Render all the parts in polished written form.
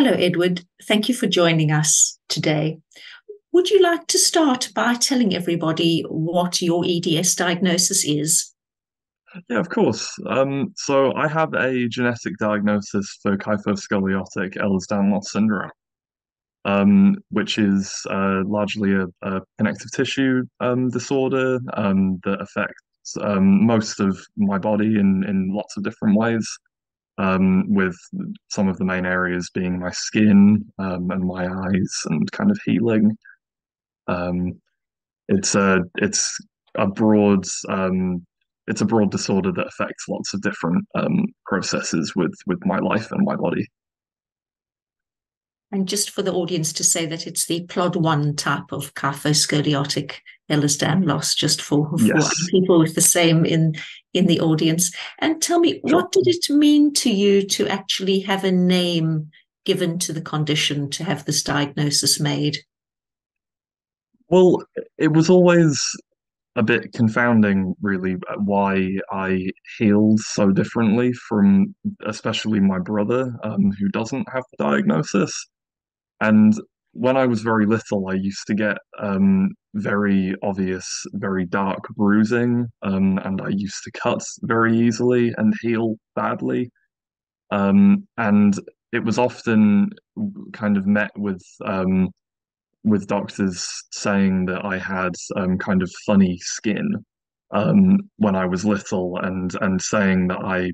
Hello, Edward. Thank you for joining us today. Would you like to start by telling everybody what your EDS diagnosis is? Yeah, of course. So I have a genetic diagnosis for kyphoscoliotic Ehlers-Danlos Syndrome, which is largely a connective tissue disorder that affects most of my body in lots of different ways, with some of the main areas being my skin and my eyes and kind of healing. It's a broad disorder that affects lots of different processes with my life and my body. And just for the audience to say that it's the PLOD1 type of kyphoscoliotic Ehlers-Danlos, just for people with the same in the audience. And tell me, what did it mean to you to actually have a name given to the condition, to have this diagnosis made? Well, it was always a bit confounding, really, why I healed so differently from especially my brother, who doesn't have the diagnosis. And when I was very little, I used to get very obvious, very dark bruising, and I used to cut very easily and heal badly. And it was often kind of met with doctors saying that I had kind of funny skin when I was little, and saying that I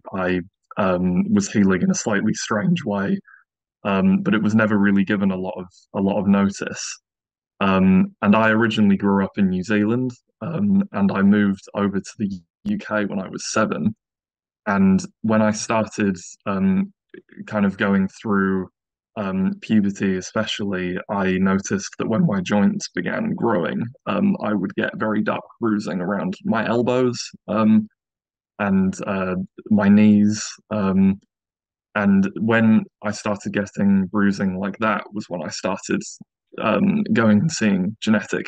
was healing in a slightly strange way, but it was never really given a lot of notice. And I originally grew up in New Zealand, and I moved over to the UK when I was 7. And when I started kind of going through puberty especially, I noticed that when my joints began growing, I would get very dark bruising around my elbows and my knees, and when I started getting bruising like that was when I started going and seeing genetic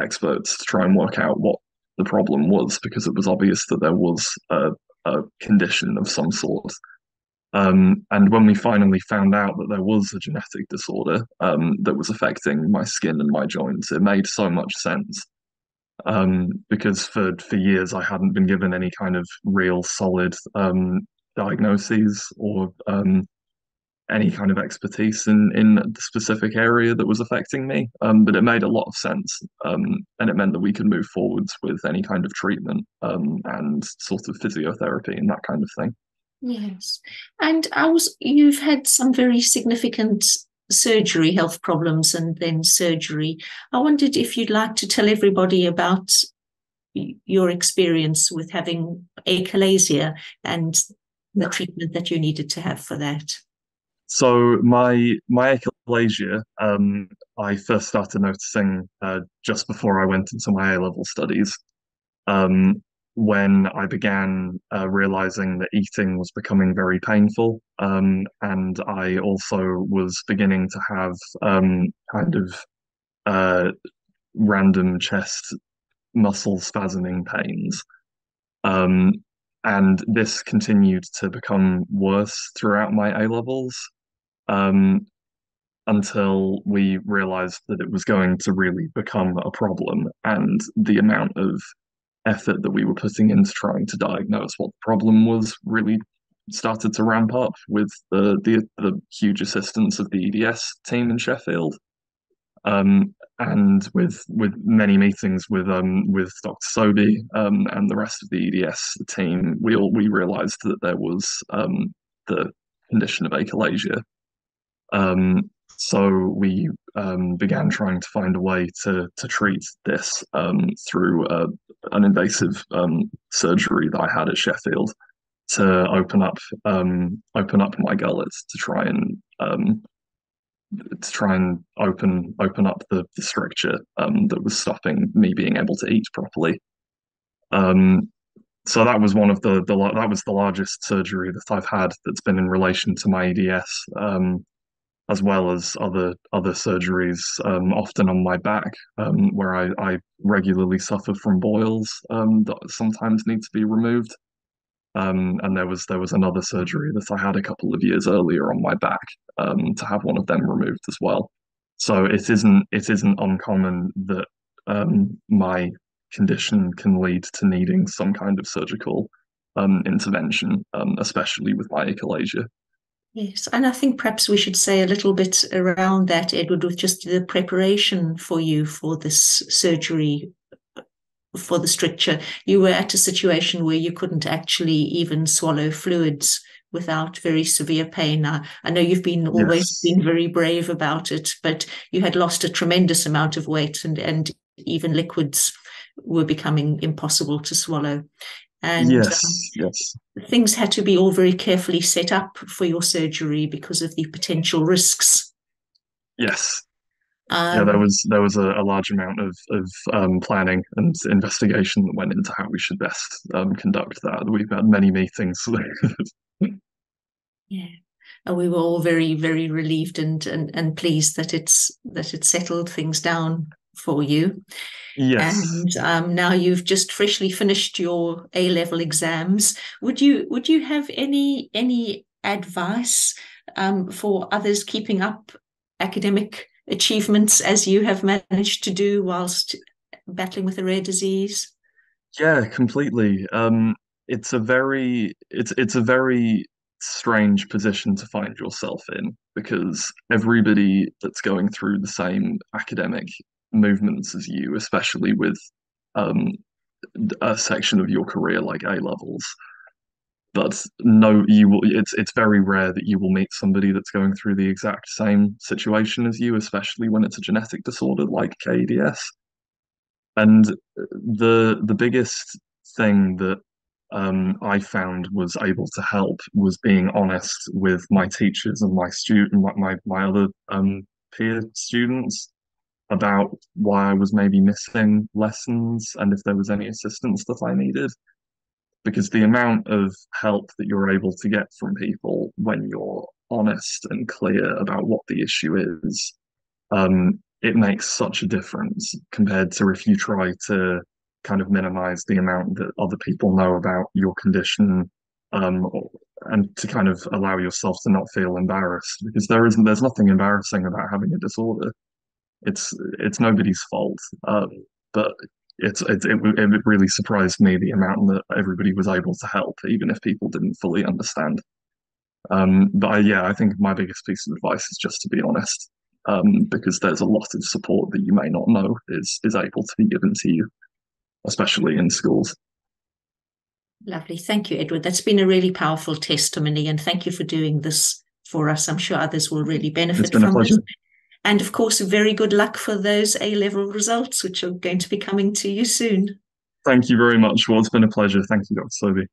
experts to try and work out what the problem was, because it was obvious that there was a condition of some sort. And when we finally found out that there was a genetic disorder that was affecting my skin and my joints, it made so much sense, because for years I hadn't been given any kind of real solid diagnoses or any kind of expertise in the specific area that was affecting me. But it made a lot of sense, and it meant that we could move forwards with any kind of treatment and sort of physiotherapy and that kind of thing. Yes. And you've had some very significant surgery, health problems, and then surgery. I wondered if you'd like to tell everybody about your experience with having achalasia and the treatment that you needed to have for that. So my achalasia, I first started noticing just before I went into my A-level studies, when I began realizing that eating was becoming very painful, and I also was beginning to have kind of random chest muscle spasming pains, and this continued to become worse throughout my A-levels, until we realized that it was going to really become a problem, and the amount of effort that we were putting into trying to diagnose what the problem was really started to ramp up with the huge assistance of the EDS team in Sheffield, and with many meetings with Dr. Sobey and the rest of the EDS team. We realized that there was the condition of achalasia, so we began trying to find a way to treat this through an invasive surgery that I had at Sheffield to open up my gullets to try and open up the stricture that was stopping me being able to eat properly. So that was one of the largest surgery that I've had that's been in relation to my EDS, as well as other surgeries, often on my back, where I regularly suffer from boils that sometimes need to be removed. And there was another surgery that I had a couple of years earlier on my back, to have one of them removed as well. So it isn't uncommon that my condition can lead to needing some kind of surgical intervention, especially with my achalasia. Yes, and I think perhaps we should say a little bit around that, Edward, with just the preparation for you for this surgery, for the stricture. You were at a situation where you couldn't actually even swallow fluids without very severe pain. I know you've been always been very brave about it, but you had lost a tremendous amount of weight, and even liquids were becoming impossible to swallow. And things had to be all very carefully set up for your surgery because of the potential risks. Yes. There was a large amount of planning and investigation that went into how we should best conduct that. We've had many meetings. Yeah, and we were all very, very relieved and pleased that it settled things down for you. Yes. And now you've just freshly finished your A-level exams. Would you have any advice for others keeping up academic achievements as you have managed to do whilst battling with a rare disease? Yeah, completely. It's a very strange position to find yourself in, because everybody that's going through the same academic movements as you, especially with a section of your career like A levels, but it's very rare that you will meet somebody that's going through the exact same situation as you, especially when it's a genetic disorder like KEDS. And the biggest thing that I found was able to help was being honest with my teachers and my other peer students about why I was maybe missing lessons and if there was any assistance that I needed. Because the amount of help that you're able to get from people when you're honest and clear about what the issue is, it makes such a difference compared to if you try to kind of minimize the amount that other people know about your condition, and to kind of allow yourself to not feel embarrassed, because there's nothing embarrassing about having a disorder. It's nobody's fault, but it really surprised me the amount that everybody was able to help, even if people didn't fully understand. I think my biggest piece of advice is just to be honest, because there's a lot of support that you may not know is able to be given to you, especially in schools. Lovely. Thank you, Edward. That's been a really powerful testimony, and thank you for doing this for us. I'm sure others will really benefit from it. And of course, very good luck for those A-level results, which are going to be coming to you soon. Thank you very much. Well, it's been a pleasure. Thank you, Dr. Sobey.